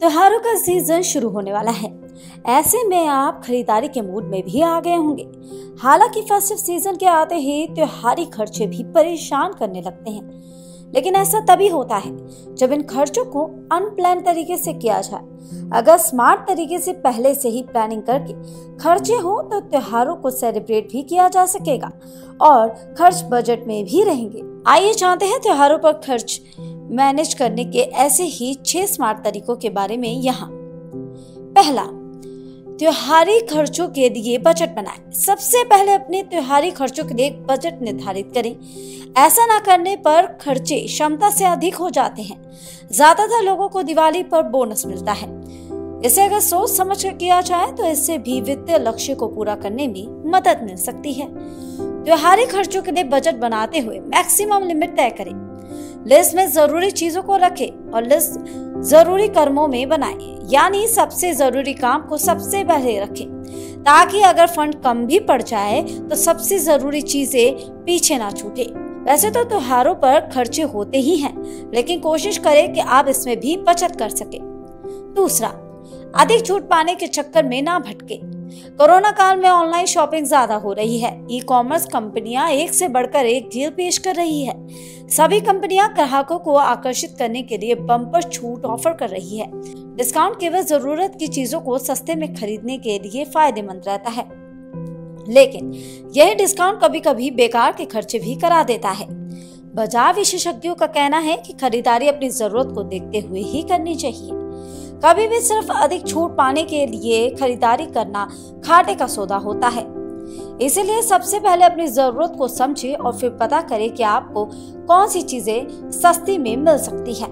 त्योहारों का सीजन शुरू होने वाला है, ऐसे में आप खरीदारी के मूड में भी आ गए होंगे। हालांकि फेस्टिव सीजन के आते ही त्योहारी खर्चे भी परेशान करने लगते हैं, लेकिन ऐसा तभी होता है जब इन खर्चों को अनप्लान तरीके से किया जाए। अगर स्मार्ट तरीके से पहले से ही प्लानिंग करके खर्चे हो तो त्योहारों को सेलिब्रेट भी किया जा सकेगा और खर्च बजट में भी रहेंगे। आइए जानते हैं त्योहारों पर खर्च मैनेज करने के ऐसे ही 6 स्मार्ट तरीकों के बारे में। यहाँ पहला, त्योहारी खर्चों के लिए बजट बनाएं। सबसे पहले अपने त्योहारी खर्चों के लिए बजट निर्धारित करें। ऐसा ना करने पर खर्चे क्षमता से अधिक हो जाते हैं। ज्यादातर लोगों को दिवाली पर बोनस मिलता है, इसे अगर सोच समझ कर किया जाए तो इससे भी वित्तीय लक्ष्य को पूरा करने में मदद मिल सकती है। त्योहारी खर्चों के लिए बजट बनाते हुए मैक्सिमम लिमिट तय करें। लिस्ट में जरूरी चीजों को रखें और लिस्ट जरूरी कर्मों में बनाएं, यानी सबसे जरूरी काम को सबसे पहले रखें, ताकि अगर फंड कम भी पड़ जाए तो सबसे जरूरी चीजें पीछे ना छूटे। वैसे तो त्योहारों पर खर्चे होते ही हैं, लेकिन कोशिश करें कि आप इसमें भी बचत कर सके। दूसरा, अधिक छूट पाने के चक्कर में ना भटके। कोरोना काल में ऑनलाइन शॉपिंग ज्यादा हो रही है। ई कॉमर्स कंपनियां एक से बढ़कर एक डील पेश कर रही है। सभी कंपनियां ग्राहकों को आकर्षित करने के लिए बम्पर छूट ऑफर कर रही है। डिस्काउंट केवल जरूरत की चीजों को सस्ते में खरीदने के लिए फायदेमंद रहता है, लेकिन यह डिस्काउंट कभी कभी बेकार के खर्चे भी करा देता है। बाजार विशेषज्ञों का कहना है कि खरीदारी अपनी जरूरत को देखते हुए ही करनी चाहिए। कभी भी सिर्फ अधिक छूट पाने के लिए खरीदारी करना घाटे का सौदा होता है। इसलिए सबसे पहले अपनी जरूरत को समझें और फिर पता करें कि आपको कौन सी चीजें सस्ती में मिल सकती है।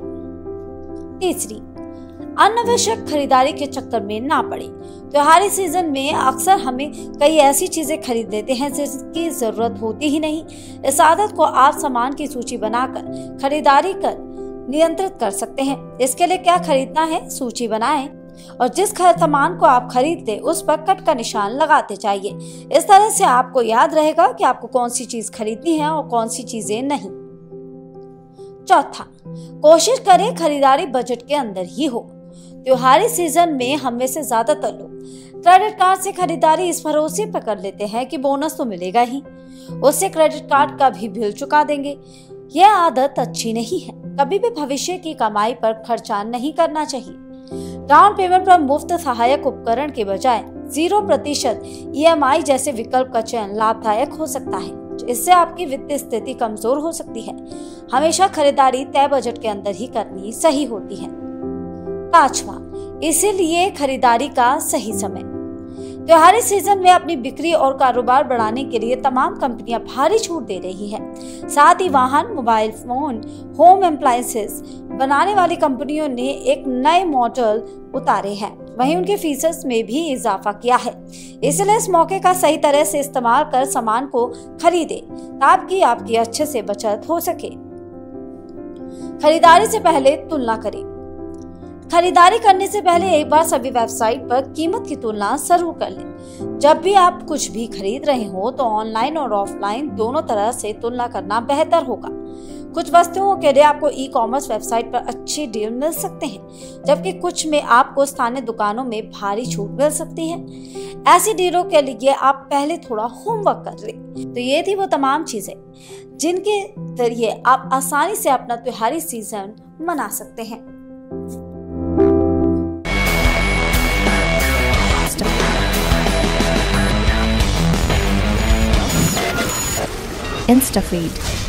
तीसरी, अनावश्यक खरीदारी के चक्कर में ना पड़े। त्योहारी सीजन में अक्सर हमें कई ऐसी चीजें खरीद लेते हैं जिसकी जरूरत होती ही नहीं। इस आदत को आप सामान की सूची बनाकर खरीदारी कर नियंत्रित कर सकते हैं। इसके लिए क्या खरीदना है सूची बनाएं और जिस सामान को आप खरीदते उस पर कट का निशान लगाते जाइए। इस तरह से आपको याद रहेगा कि आपको कौन सी चीज खरीदनी है और कौन सी चीजें नहीं। चौथा, कोशिश करें खरीदारी बजट के अंदर ही हो। त्योहारी सीजन में हम में से ज्यादातर लोग क्रेडिट कार्ड से खरीदारी इस भरोसे पर कर लेते हैं कि बोनस तो मिलेगा ही, उससे क्रेडिट कार्ड का भी बिल चुका देंगे। यह आदत अच्छी नहीं है। कभी भी भविष्य की कमाई पर खर्चा नहीं करना चाहिए। डाउन पेमेंट पर मुफ्त सहायक उपकरण के बजाय 0% EMI जैसे विकल्प का चयन लाभदायक हो सकता है। इससे आपकी वित्तीय स्थिति कमजोर हो सकती है। हमेशा खरीदारी तय बजट के अंदर ही करनी सही होती है। पांचवा, इसीलिए खरीदारी का सही समय। त्योहारी सीजन में अपनी बिक्री और कारोबार बढ़ाने के लिए तमाम कंपनियां भारी छूट दे रही है। साथ ही वाहन, मोबाइल फोन, होम एप्लायंसेस बनाने वाली कंपनियों ने एक नए मॉडल उतारे हैं, वहीं उनके फीचर्स में भी इजाफा किया है। इसलिए इस मौके का सही तरह से इस्तेमाल कर सामान को खरीदे ताकि आपकी अच्छे से बचत हो सके। खरीदारी से पहले तुलना करें। खरीदारी करने से पहले एक बार सभी वेबसाइट पर कीमत की तुलना जरूर कर लें। जब भी आप कुछ भी खरीद रहे हो तो ऑनलाइन और ऑफलाइन दोनों तरह से तुलना करना बेहतर होगा। कुछ वस्तुओं के लिए आपको ई कॉमर्स वेबसाइट पर अच्छी डील मिल सकते हैं, जबकि कुछ में आपको स्थानीय दुकानों में भारी छूट मिल सकती है। ऐसी डीलों के लिए आप पहले थोड़ा होमवर्क कर लें। तो ये थी वो तमाम चीजें जिनके जरिए आप आसानी से अपना त्योहारी सीजन मना सकते हैं। InstaFeed